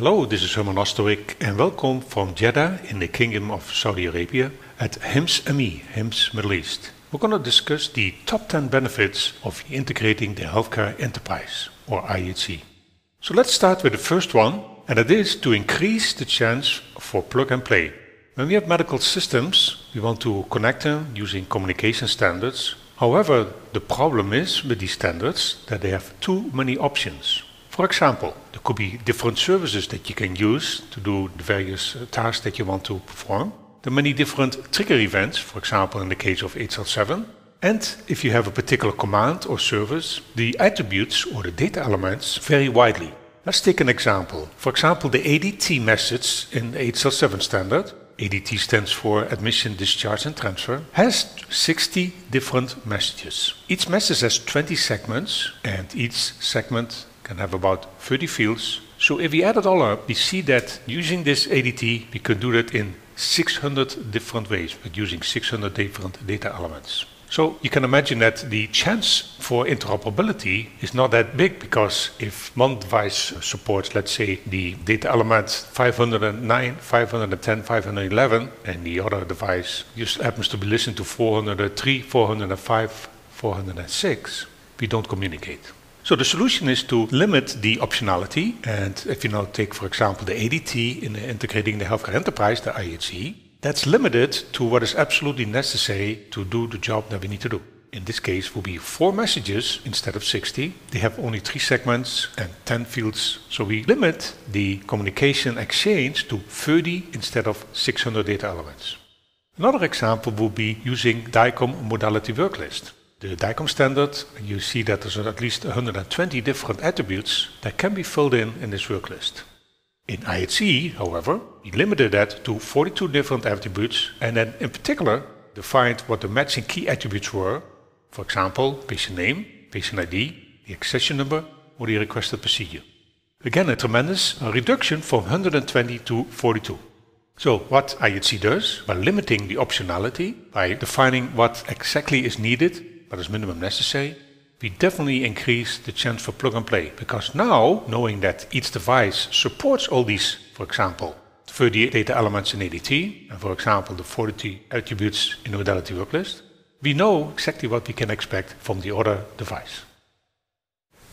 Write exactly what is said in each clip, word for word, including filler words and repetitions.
Hello, this is Herman Oosterwijk and welcome from Jeddah in the Kingdom of Saudi Arabia at H I M S M E, H I M S Middle East. We're going to discuss the top ten benefits of Integrating the Healthcare Enterprise, or I H E. So let's start with the first one, and it is to increase the chance for plug and play. When we have medical systems, we want to connect them using communication standards. However, the problem is with these standards that they have too many options. For example, there could be different services that you can use to do the various tasks that you want to perform. There are many different trigger events, for example in the case of H L seven. And if you have a particular command or service, the attributes or the data elements vary widely. Let's take an example. For example, the A D T message in the H L seven standard, A D T stands for Admission, Discharge and Transfer, has sixty different messages. Each message has twenty segments, and each segment can have about thirty fields. So if we add it all up, we see that using this A D T, we could do that in six hundred different ways, but using six hundred different data elements. So you can imagine that the chance for interoperability is not that big, because if one device supports, let's say, the data element five hundred nine, five hundred ten, five hundred eleven, and the other device just happens to be listened to four hundred three, four hundred five, four hundred six, we don't communicate. So the solution is to limit the optionality, and if you now take, for example, the A D T in the Integrating the Healthcare Enterprise, the I H E, that's limited to what is absolutely necessary to do the job that we need to do. In this case will be four messages instead of sixty. They have only three segments and ten fields. So we limit the communication exchange to thirty instead of six hundred data elements. Another example would be using DICOM modality worklist. The DICOM standard, you see that there's at least one hundred twenty different attributes that can be filled in in this worklist. In I H E, however, we limited that to forty-two different attributes, and then in particular defined what the matching key attributes were, for example, patient name, patient I D, the accession number, or the requested procedure. Again, a tremendous reduction from one hundred twenty to forty-two. So what I H E does, by limiting the optionality, by defining what exactly is needed, but as minimum necessary, we definitely increase the chance for plug and play. Because now, knowing that each device supports all these, for example, thirty data elements in A D T, and for example the forty attributes in the modality worklist, we know exactly what we can expect from the other device.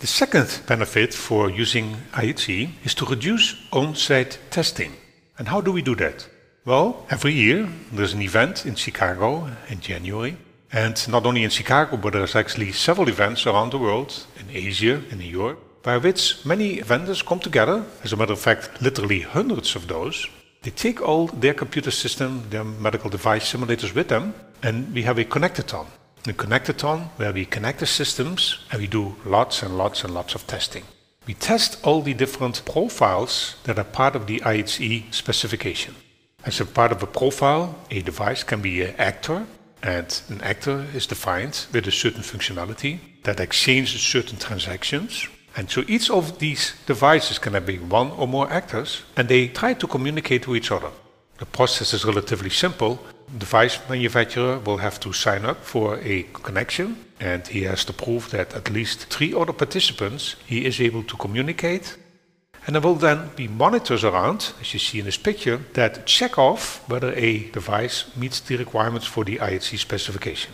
The second benefit for using I H E is to reduce on-site testing. And how do we do that? Well, every year there's an event in Chicago in January. And not only in Chicago, but there's actually several events around the world, in Asia, in Europe, by which many vendors come together. As a matter of fact, literally hundreds of those. They take all their computer system, their medical device simulators with them, and we have a connectathon. A connectathon where we connect the systems and we do lots and lots and lots of testing. We test all the different profiles that are part of the I H E specification. As a part of a profile, a device can be an actor. And an actor is defined with a certain functionality that exchanges certain transactions. And so each of these devices can have been one or more actors, and they try to communicate to each other. The process is relatively simple. The device manufacturer will have to sign up for a connection, and he has to prove that at least three other participants he is able to communicate. And there will then be monitors around, as you see in this picture, that check off whether a device meets the requirements for the I H E specification.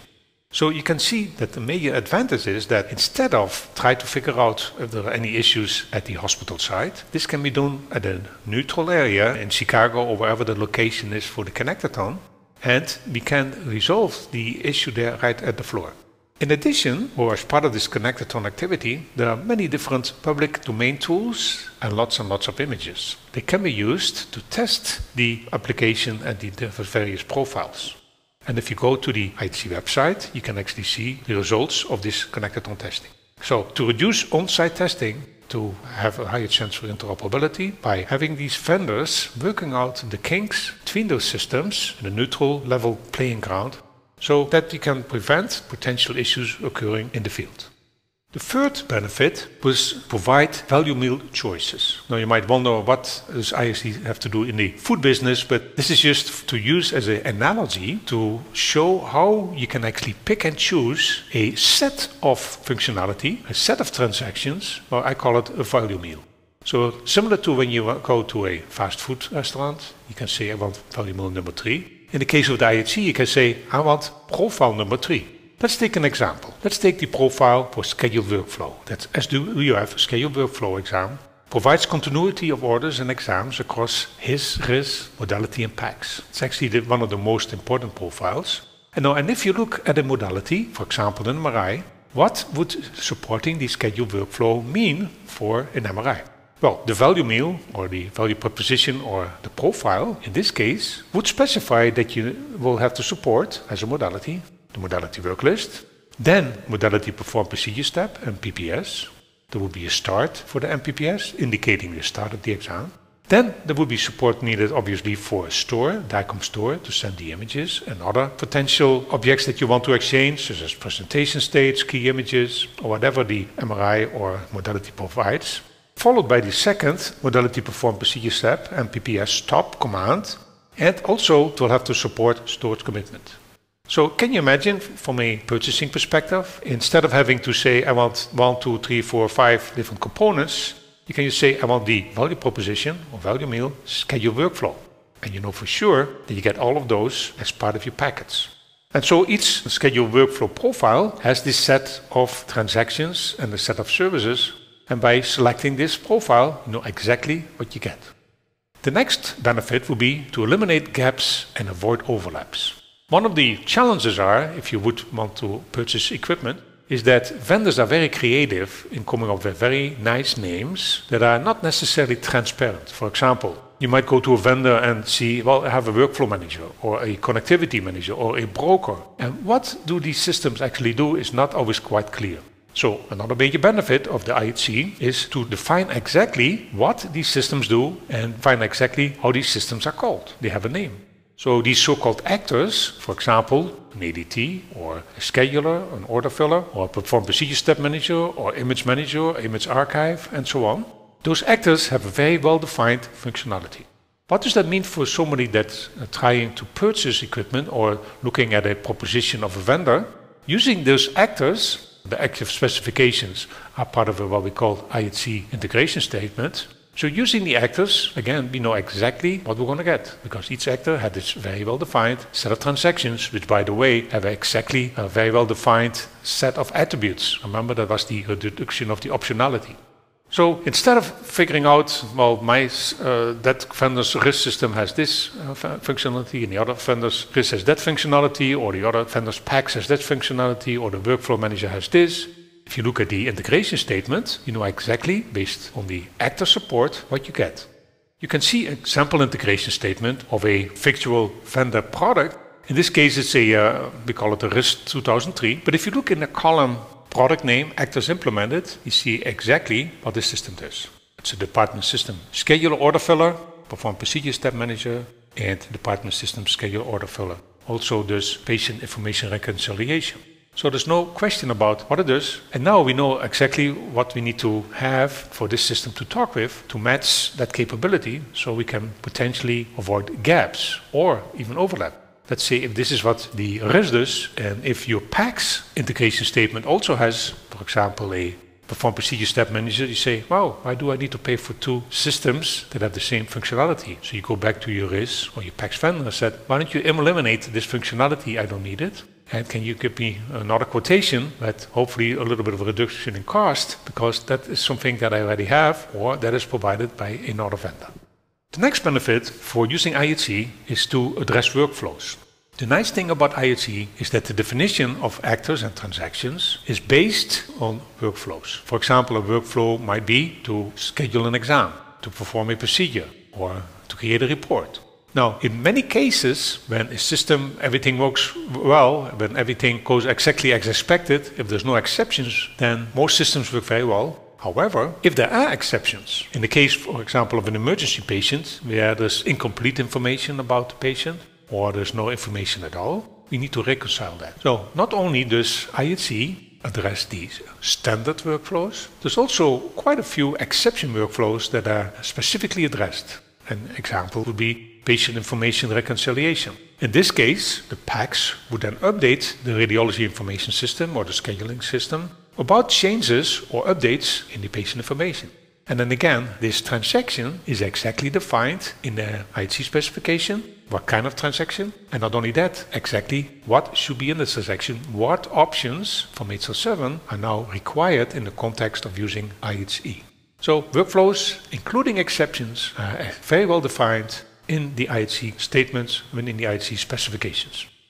So you can see that the major advantage is that instead of trying to figure out if there are any issues at the hospital site, this can be done at a neutral area in Chicago or wherever the location is for the connectathon, and we can resolve the issue there right at the floor. In addition, or as part of this connectathon activity, there are many different public domain tools and lots and lots of images. They can be used to test the application and the various profiles. And if you go to the I H E website, you can actually see the results of this connectathon testing. So to reduce on-site testing, to have a higher chance for interoperability by having these vendors working out the kinks between those systems in a neutral level playing ground, so that we can prevent potential issues occurring in the field. The third benefit was provide value meal choices. Now you might wonder, what does I H E have to do in the food business? But this is just to use as an analogy to show how you can actually pick and choose a set of functionality, a set of transactions, or I call it a value meal. So similar to when you go to a fast food restaurant, you can say, I want value meal number three. In the case of the I H E, you can say, I want profile number three. Let's take an example. Let's take the profile for scheduled workflow. That's S W F, scheduled workflow exam, provides continuity of orders and exams across H I S, R I S, modality and P A C S. It's actually the, one of the most important profiles. And, now, and if you look at a modality, for example an M R I, what would supporting the scheduled workflow mean for an M R I? Well, the value meal or the value proposition or the profile in this case would specify that you will have to support as a modality the modality work list, then modality perform procedure step, M P P S. There would be a start for the M P P S, indicating the start of the exam. Then there would be support needed, obviously, for a store, DICOM store, to send the images and other potential objects that you want to exchange, such as presentation states, key images, or whatever the M R I or modality provides. Followed by the second modality perform procedure step, M P P S stop command, and also it will have to support storage commitment. So can you imagine, from a purchasing perspective, instead of having to say I want one, two, three, four, five different components, you can just say I want the value proposition or value meal schedule workflow. And you know for sure that you get all of those as part of your packets. And so each schedule workflow profile has this set of transactions and a set of services. And by selecting this profile, you know exactly what you get. The next benefit would be to eliminate gaps and avoid overlaps. One of the challenges are, if you would want to purchase equipment, is that vendors are very creative in coming up with very nice names that are not necessarily transparent. For example, you might go to a vendor and see, well, I have a workflow manager or a connectivity manager or a broker. And what do these systems actually do is not always quite clear. So another major benefit of the I H E is to define exactly what these systems do and find exactly how these systems are called. They have a name. So these so-called actors, for example, an A D T or a scheduler, an order filler, or a perform procedure step manager, or image manager, image archive, and so on. Those actors have a very well-defined functionality. What does that mean for somebody that's trying to purchase equipment or looking at a proposition of a vendor? Using those actors, the active specifications are part of what we call I H E integration statement. So using the actors, again, we know exactly what we're going to get, because each actor had this very well-defined set of transactions, which, by the way, have exactly a very well-defined set of attributes. Remember, that was the reduction of the optionality. So instead of figuring out, well, my, uh, that vendor's R I S system has this uh, functionality, and the other vendor's R I S has that functionality, or the other vendor's P A C S has that functionality, or the workflow manager has this, if you look at the integration statement, you know exactly, based on the actor support, what you get. You can see a sample integration statement of a virtual vendor product. In this case, it's a, uh, we call it a R I S two thousand three. But if you look in the column product name, actors implemented, you see exactly what this system does. It's a department system scheduler order filler, perform procedure step manager, and department system scheduler order filler. Also does patient information reconciliation. So there's no question about what it is. And now we know exactly what we need to have for this system to talk with to match that capability, so we can potentially avoid gaps or even overlap. Let's say if this is what the R I S does, and if your P A C S integration statement also has, for example, a perform procedure step manager, you say, wow, why do I need to pay for two systems that have the same functionality? So you go back to your R I S or your P A C S vendor and said, why don't you eliminate this functionality? I don't need it. And can you give me another quotation that hopefully a little bit of a reduction in cost, because that is something that I already have or that is provided by another vendor. The next benefit for using I H E is to address workflows. The nice thing about I H E is that the definition of actors and transactions is based on workflows. For example, a workflow might be to schedule an exam, to perform a procedure, or to create a report. Now, in many cases, when a system, everything works well, when everything goes exactly as expected, if there's no exceptions, then most systems work very well. However, if there are exceptions, in the case, for example, of an emergency patient, where there's incomplete information about the patient, or there's no information at all, we need to reconcile that. So not only does I H E address these standard workflows, there's also quite a few exception workflows that are specifically addressed. An example would be patient information reconciliation. In this case, the P A C S would then update the radiology information system or the scheduling system about changes or updates in the patient information. And then again, this transaction is exactly defined in the I H E specification, what kind of transaction, and not only that, exactly what should be in the transaction, what options from H L seven are now required in the context of using I H E. So workflows, including exceptions, are very well defined in the I H E statements and in the I H E specifications.